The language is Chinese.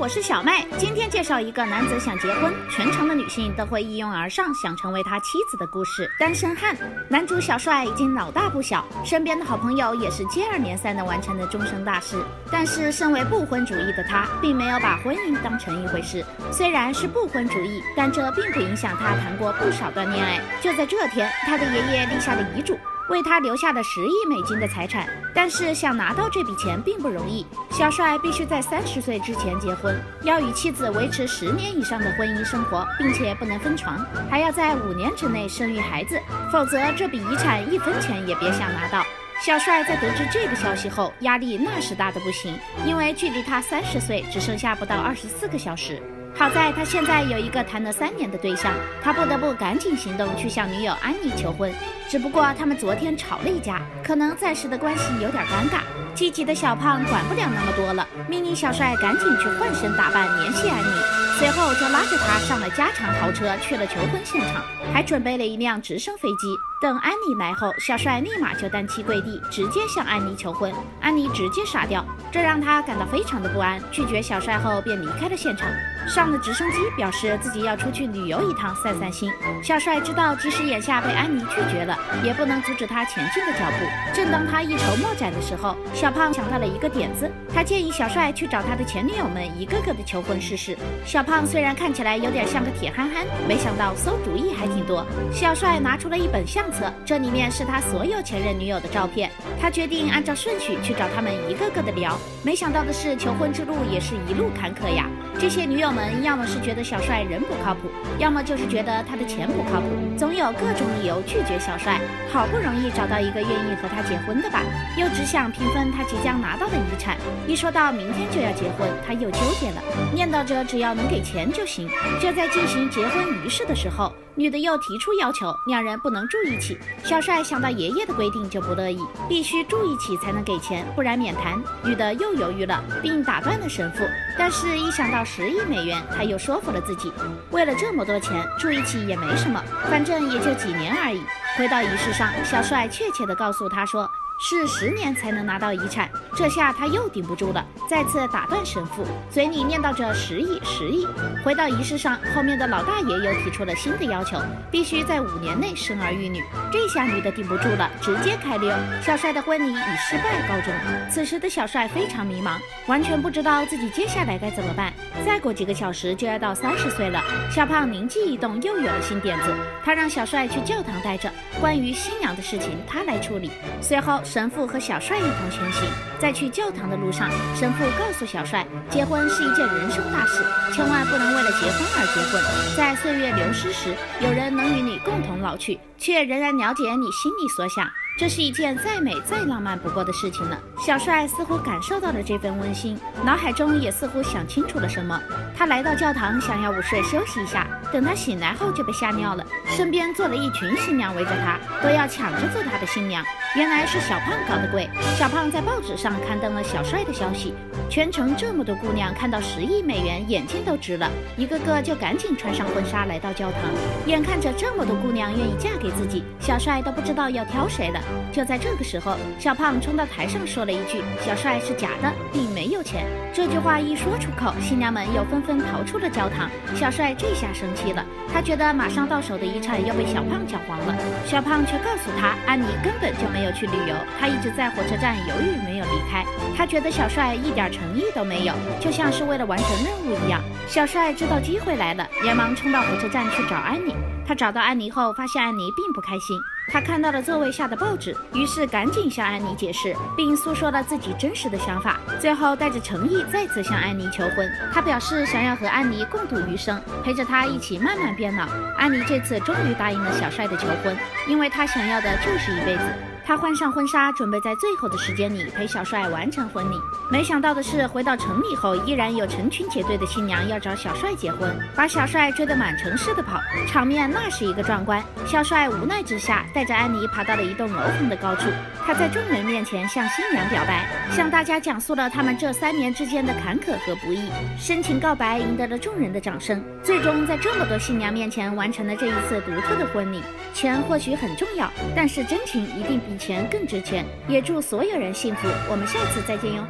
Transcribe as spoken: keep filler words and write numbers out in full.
我是小麦。今天介绍一个男子想结婚，全城的女性都会一拥而上，想成为他妻子的故事。单身汉男主小帅已经老大不小，身边的好朋友也是接二连三的完成了终身大事。但是身为不婚主义的他，并没有把婚姻当成一回事。虽然是不婚主义，但这并不影响他谈过不少段恋爱。就在这天，他的爷爷立下了遗嘱，为他留下了十亿美金的财产，但是想拿到这笔钱并不容易。小帅必须在三十岁之前结婚，要与妻子维持十年以上的婚姻生活，并且不能分床，还要在五年之内生育孩子，否则这笔遗产一分钱也别想拿到。小帅在得知这个消息后，压力那是大的不行，因为距离他三十岁只剩下不到二十四个小时。好在他现在有一个谈了三年的对象，他不得不赶紧行动去向女友安妮求婚。只不过他们昨天吵了一架，可能暂时的关系有点尴尬。积极的小胖管不了那么多了，命令小帅赶紧去换身打扮联系安妮，随后就拉着他上了加长豪车去了求婚现场，还准备了一辆直升飞机。等安妮来后，小帅立马就单膝跪地，直接向安妮求婚。安妮直接傻掉，这让他感到非常的不安。拒绝小帅后，便离开了现场，上了直升机，表示自己要出去旅游一趟，散散心。小帅知道，即使眼下被安妮拒绝了，也不能阻止他前进的脚步。正当他一筹莫展的时候，小胖想到了一个点子，他建议小帅去找他的前女友们一个个的求婚试试。小胖虽然看起来有点像个铁憨憨，没想到馊主意还挺多。小帅拿出了一本相册，这里面是他所有前任女友的照片。他决定按照顺序去找他们一个个的聊。没想到的是，求婚之路也是一路坎坷呀。这些女友们要么是觉得小帅人不靠谱，要么就是觉得他的钱不靠谱，总有各种理由拒绝小帅。好不容易找到一个愿意和他结婚的吧，又只想平分他即将拿到的遗产。一说到明天就要结婚，他又纠结了，念叨着只要能给钱就行。就在进行结婚仪式的时候，女的又提出要求，两人不能住一起。小帅想到爷爷的规定就不乐意，必须住一起才能给钱，不然免谈。女的又犹豫了，并打断了神父，但是一想到十亿美元，他又说服了自己，为了这么多钱住一起也没什么，反正也就几年而已。回到仪式上，小帅确切地告诉他说，是十年才能拿到遗产。这下他又顶不住了，再次打断神父，嘴里念叨着十亿十亿。回到仪式上，后面的老大爷又提出了新的要求，必须在五年内生儿育女。这下女的顶不住了，直接开溜。小帅的婚礼以失败告终。此时的小帅非常迷茫，完全不知道自己接下来该怎么办。再过几个小时就要到三十岁了，小胖灵机一动，又有了新点子。他让小帅去教堂待着，关于新娘的事情他来处理。随后神父和小帅一同前行，在去教堂的路上，神父告诉小帅，结婚是一件人生大事，千万不能为了结婚而结婚。在岁月流失时，有人能与你共同老去，却仍然了解你心里所想，这是一件再美再浪漫不过的事情了。小帅似乎感受到了这份温馨，脑海中也似乎想清楚了什么。他来到教堂，想要午睡休息一下，等他醒来后就被吓尿了，身边坐了一群新娘围着他，都要抢着做他的新娘。原来是小胖搞的鬼，小胖在报纸上刊登了小帅的消息，全城这么多姑娘看到十亿美元，眼睛都直了，一个个就赶紧穿上婚纱来到教堂。眼看着这么多姑娘愿意嫁给自己，小帅都不知道要挑谁了。就在这个时候，小胖冲到台上说了一句，小帅是假的，并没有钱。这句话一说出口，新娘们又纷纷逃出了教堂。小帅这下生气了，他觉得马上到手的遗产又被小胖搅黄了。小胖却告诉他，安妮根本就没有没有去旅游，他一直在火车站犹豫没有离开。他觉得小帅一点诚意都没有，就像是为了完成任务一样。小帅知道机会来了，连忙冲到火车站去找安妮。他找到安妮后，发现安妮并不开心，他看到了座位下的报纸，于是赶紧向安妮解释，并诉说了自己真实的想法，最后带着诚意再次向安妮求婚。他表示想要和安妮共度余生，陪着她一起慢慢变老。安妮这次终于答应了小帅的求婚，因为她想要的就是一辈子。他换上婚纱，准备在最后的时间里陪小帅完成婚礼。没想到的是，回到城里后，依然有成群结队的新娘要找小帅结婚，把小帅追得满城市的跑，场面那是一个壮观。小帅无奈之下，带着安妮爬到了一栋楼层的高处，他在众人面前向新娘表白，向大家讲述了他们这三年之间的坎坷和不易。深情告白赢得了众人的掌声，最终在这么多新娘面前完成了这一次独特的婚礼。钱或许很重要，但是真情一定比钱更值钱。也祝所有人幸福，我们下次再见哟。